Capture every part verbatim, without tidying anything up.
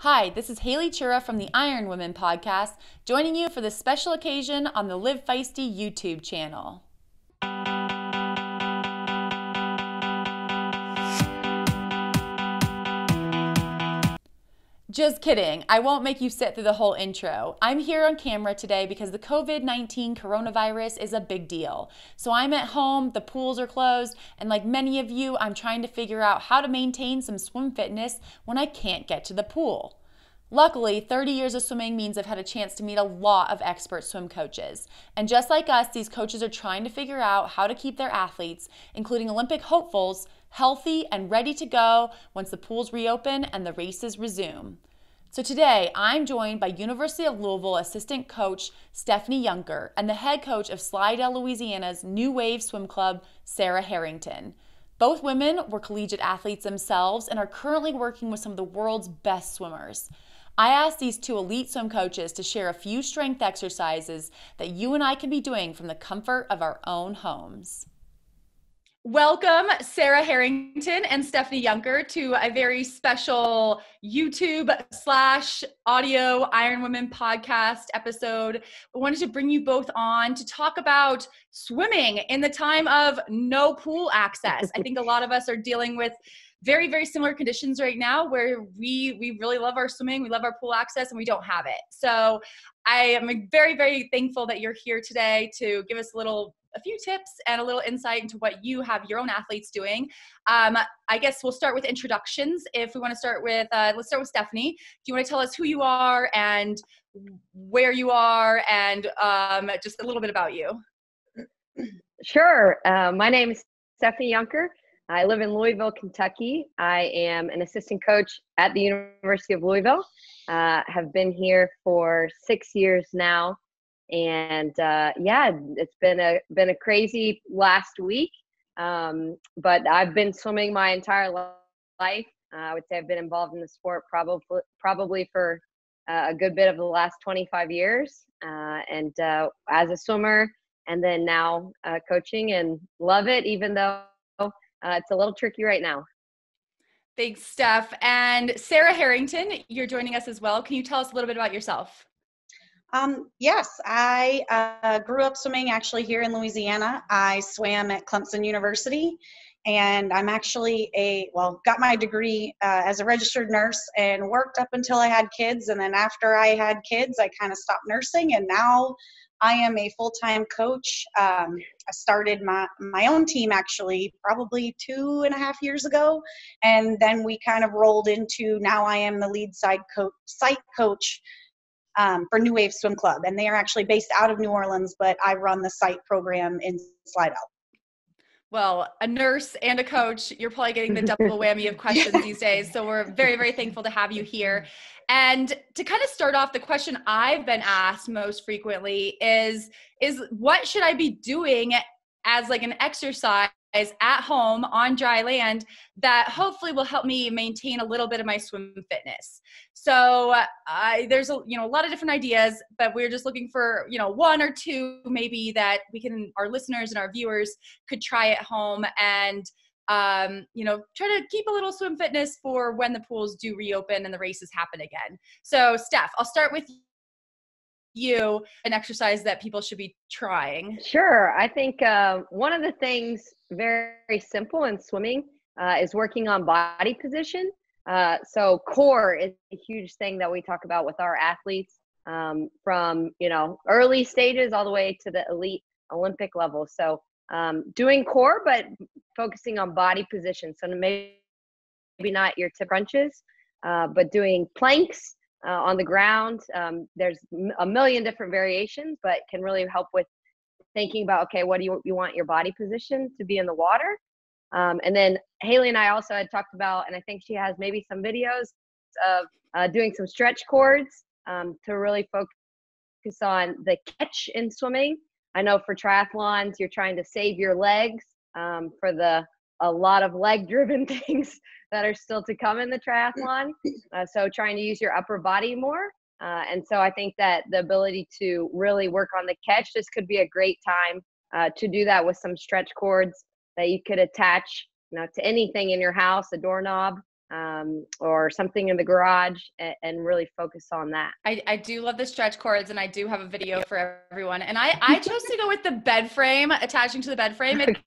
Hi, this is Haley Chura from the Iron Women podcast, joining you for this special occasion on the Live Feisty YouTube channel. Just kidding, I won't make you sit through the whole intro. I'm here on camera today because the COVID nineteen coronavirus is a big deal. So I'm at home, the pools are closed, and like many of you, I'm trying to figure out how to maintain some swim fitness when I can't get to the pool. Luckily, thirty years of swimming means I've had a chance to meet a lot of expert swim coaches. And just like us, these coaches are trying to figure out how to keep their athletes, including Olympic hopefuls, healthy and ready to go once the pools reopen and the races resume. So today, I'm joined by University of Louisville assistant coach Stephanie Junker and the head coach of Slidell, Louisiana's New Wave Swim Club, Sarah Herrington. Both women were collegiate athletes themselves and are currently working with some of the world's best swimmers. I asked these two elite swim coaches to share a few strength exercises that you and I can be doing from the comfort of our own homes. Welcome, Sarah Herrington and Stephanie Junker, to a very special YouTube slash audio Iron Women podcast episode. I wanted to bring you both on to talk about swimming in the time of no pool access. I think a lot of us are dealing with very, very similar conditions right now where we we really love our swimming, we love our pool access, and we don't have it. So I am very, very thankful that you're here today to give us a little, a few tips and a little insight into what you have your own athletes doing. Um, I guess we'll start with introductions. If we want to start with, uh, let's start with Stephanie. Do you want to tell us who you are and where you are and um, just a little bit about you? Sure. Uh, my name is Stephanie Junker. I live in Louisville, Kentucky. I am an assistant coach at the University of Louisville. Uh, have been here for six years now. And uh, yeah, it's been a, been a crazy last week. Um, but I've been swimming my entire life. Uh, I would say I've been involved in the sport probably, probably for uh, a good bit of the last twenty-five years. Uh, and uh, as a swimmer, and then now uh, coaching, and love it, even though Uh, it's a little tricky right now. Thanks, Steph. And Sarah Herrington, you're joining us as well. Can you tell us a little bit about yourself? Um, yes, I uh, grew up swimming actually here in Louisiana. I swam at Clemson University, and I'm actually a, well, got my degree uh, as a registered nurse and worked up until I had kids. And then after I had kids, I kind of stopped nursing, and now I am a full-time coach. Um, I started my, my own team actually probably two and a half years ago. And then we kind of rolled into, now I am the lead side co- site coach um, for New Wave Swim Club. And they are actually based out of New Orleans, but I run the site program in Slidell. Well, a nurse and a coach, you're probably getting the double whammy of questions these days. So we're very, very thankful to have you here. And to kind of start off, the question I've been asked most frequently is, is what should I be doing as like an exercise at home on dry land that hopefully will help me maintain a little bit of my swim fitness? So uh, there's a, you know, a lot of different ideas, but we're just looking for, you know, one or two maybe that we can, our listeners and our viewers could try at home and, um, you know, try to keep a little swim fitness for when the pools do reopen and the races happen again. So Steph, I'll start with you, an exercise that people should be trying. Sure. I think uh, one of the things very, very simple in swimming uh, is working on body position. Uh, so core is a huge thing that we talk about with our athletes um, from, you know, early stages all the way to the elite Olympic level. So um, doing core, but focusing on body position. So maybe not your tip crunches, uh, but doing planks uh, on the ground. Um, there's a million different variations, but can really help with thinking about, okay, what do you, you want your body position to be in the water? Um, and then Haley and I also had talked about, and I think she has maybe some videos of uh, doing some stretch cords um, to really focus on the catch in swimming. I know for triathlons, you're trying to save your legs um, for the a lot of leg-driven things that are still to come in the triathlon. Uh, so trying to use your upper body more. Uh, and so I think that the ability to really work on the catch, this could be a great time uh, to do that with some stretch cords that you could attach, you know, to anything in your house, a doorknob, um, or something in the garage, and, and really focus on that. I, I do love the stretch cords, and I do have a video for everyone. And I, I chose to go with the bed frame, attaching to the bed frame. It,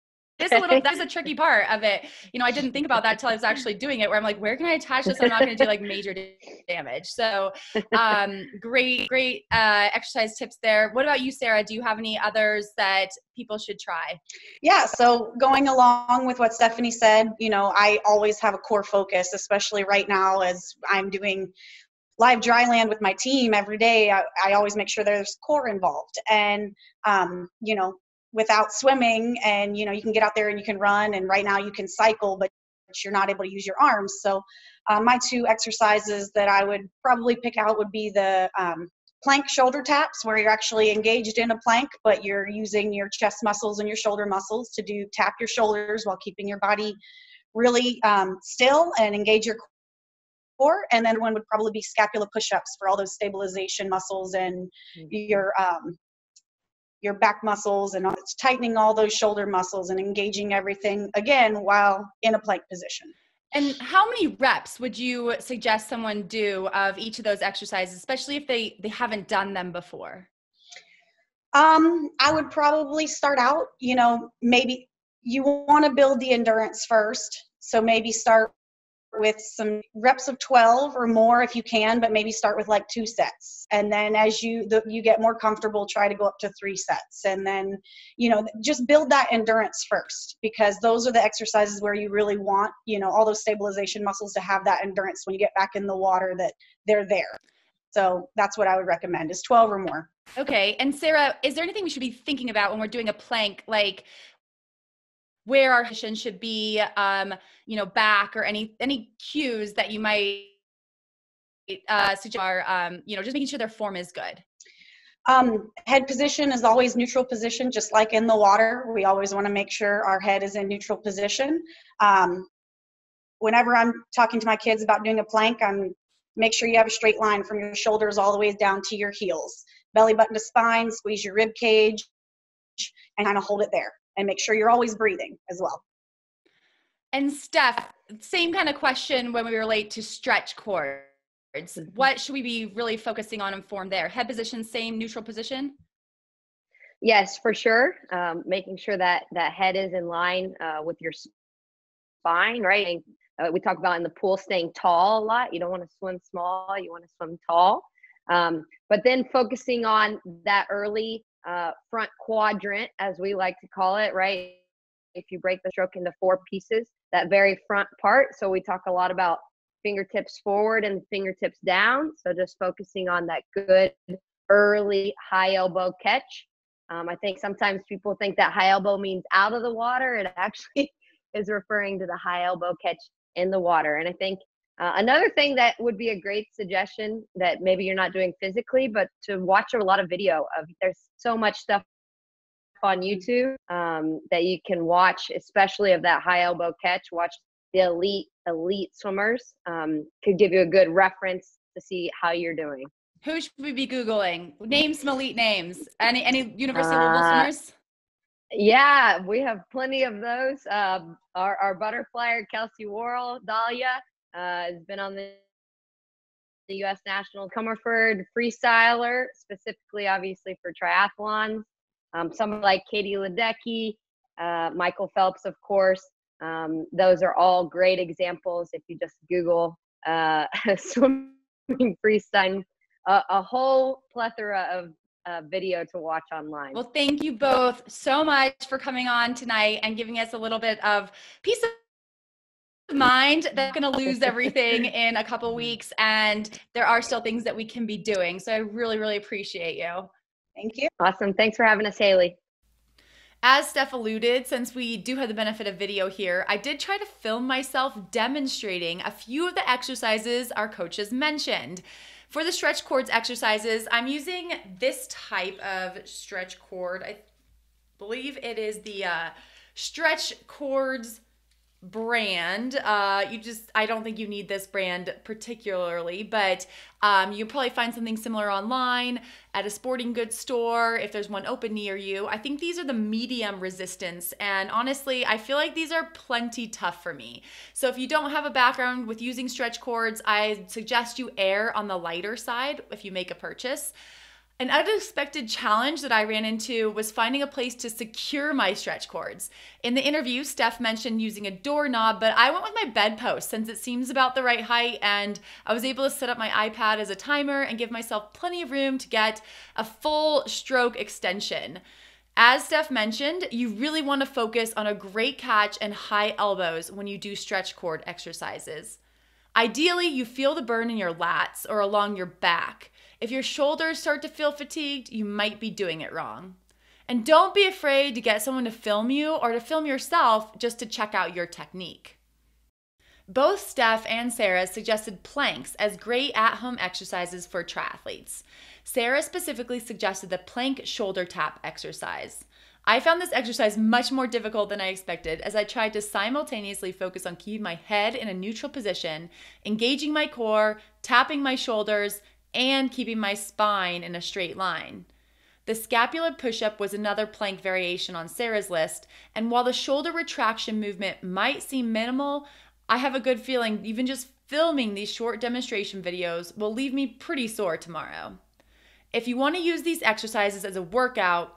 It's a little, that's a tricky part of it. You know, I didn't think about that until I was actually doing it, where I'm like, where can I attach this? I'm not going to do like major damage. So um, great, great uh, exercise tips there. What about you, Sarah? Do you have any others that people should try? Yeah. So going along with what Stephanie said, you know, I always have a core focus, especially right now as I'm doing live dry land with my team every day. I, I always make sure there's core involved, and um, you know, without swimming, and you know, you can get out there and you can run, and right now you can cycle, but you're not able to use your arms. So uh, my two exercises that I would probably pick out would be the um, plank shoulder taps, where you're actually engaged in a plank, but you're using your chest muscles and your shoulder muscles to do tap your shoulders while keeping your body really um, still and engage your core. And then one would probably be scapula push-ups for all those stabilization muscles and mm-hmm. your um, your back muscles, and it's tightening all those shoulder muscles and engaging everything again while in a plank position. And how many reps would you suggest someone do of each of those exercises, especially if they, they haven't done them before? Um, I would probably start out, you know, maybe you want to build the endurance first. So maybe start with some reps of twelve or more if you can, but maybe start with like two sets. And then as you the, you get more comfortable, try to go up to three sets. And then, you know, just build that endurance first, because those are the exercises where you really want, you know, all those stabilization muscles to have that endurance when you get back in the water, that they're there. So that's what I would recommend, is twelve or more. Okay. And Sarah, is there anything we should be thinking about when we're doing a plank, like where our position should be, um, you know, back, or any any cues that you might uh, suggest are, um, you know, just making sure their form is good? Um, head position is always neutral position, just like in the water. We always want to make sure our head is in neutral position. Um, whenever I'm talking to my kids about doing a plank, I'm make sure you have a straight line from your shoulders all the way down to your heels. Belly button to spine, squeeze your rib cage, and kind of hold it there. And make sure you're always breathing as well. And Steph, same kind of question when we relate to stretch cords. Mm-hmm. What should we be really focusing on in form there? Head position, same, neutral position? Yes, for sure. Um, making sure that that head is in line uh, with your spine, right? And, uh, we talk about in the pool staying tall a lot. You don't want to swim small. You want to swim tall. Um, but then focusing on that early uh front quadrant, as we like to call it, right? If you break the stroke into four pieces, that very front part. So we talk a lot about fingertips forward and fingertips down, so just focusing on that good early high elbow catch. um, I think sometimes people think that high elbow means out of the water. It actually is referring to the high elbow catch in the water. And I think Uh, another thing that would be a great suggestion, that maybe you're not doing physically, but to watch a lot of video of, there's so much stuff on YouTube um, that you can watch, especially of that high elbow catch. Watch the elite, elite swimmers. Um, could give you a good reference to see how you're doing. Who should we be Googling? Name some elite names. Any, any University of Louisville uh, swimmers? Yeah, we have plenty of those. Uh, our, our butterflyer, Kelsey Worrell, Dahlia. Uh, has been on the, the U S National Comerford freestyler, specifically obviously for triathlons. Um, someone like Katie Ledecky, uh, Michael Phelps, of course. Um, those are all great examples. If you just Google uh, swimming freestyle, a, a whole plethora of Uh, video to watch online. Well, thank you both so much for coming on tonight and giving us a little bit of peace of mind. They're going to lose everything in a couple weeks, and there are still things that we can be doing. So I really, really appreciate you. Thank you. Awesome. Thanks for having us, Haley. As Steph alluded, since we do have the benefit of video here, I did try to film myself demonstrating a few of the exercises our coaches mentioned. For the stretch cords exercises, I'm using this type of stretch cord. I believe it is the uh, stretch cords brand. Uh, you just, I don't think you need this brand particularly, but um, you probably find something similar online at a sporting goods store if there's one open near you. I think these are the medium resistance, and honestly, I feel like these are plenty tough for me. So if you don't have a background with using stretch cords, I suggest you err on the lighter side if you make a purchase. An unexpected challenge that I ran into was finding a place to secure my stretch cords. In the interview, Steph mentioned using a doorknob, but I went with my bedpost since it seems about the right height, and I was able to set up my iPad as a timer and give myself plenty of room to get a full stroke extension. As Steph mentioned, you really want to focus on a great catch and high elbows when you do stretch cord exercises. Ideally, you feel the burn in your lats or along your back. If your shoulders start to feel fatigued, you might be doing it wrong. And don't be afraid to get someone to film you or to film yourself just to check out your technique. Both Steph and Sarah suggested planks as great at-home exercises for triathletes. Sarah specifically suggested the plank shoulder tap exercise. I found this exercise much more difficult than I expected as I tried to simultaneously focus on keeping my head in a neutral position, engaging my core, tapping my shoulders, and keeping my spine in a straight line. The scapular push-up was another plank variation on Sarah's list, and while the shoulder retraction movement might seem minimal, I have a good feeling even just filming these short demonstration videos will leave me pretty sore tomorrow. If you want to use these exercises as a workout,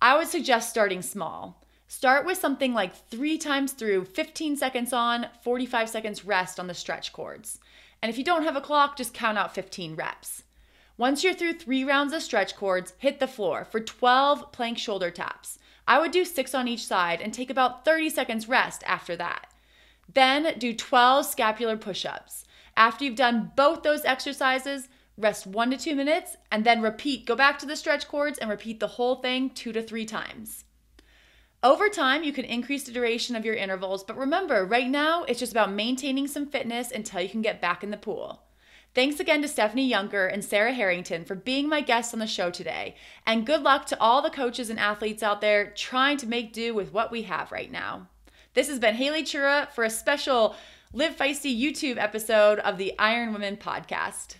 I would suggest starting small. Start with something like three times through, fifteen seconds on, forty-five seconds rest on the stretch cords. And if you don't have a clock, just count out fifteen reps. Once you're through three rounds of stretch cords, hit the floor for twelve plank shoulder taps. I would do six on each side and take about thirty seconds rest after that. Then do twelve scapular push-ups. After you've done both those exercises, rest one to two minutes and then repeat. Go back to the stretch cords and repeat the whole thing two to three times. Over time, you can increase the duration of your intervals, but remember, right now, it's just about maintaining some fitness until you can get back in the pool. Thanks again to Stephanie Junker and Sarah Herrington for being my guests on the show today, and good luck to all the coaches and athletes out there trying to make do with what we have right now. This has been Haley Chura for a special Live Feisty YouTube episode of the Iron Women podcast.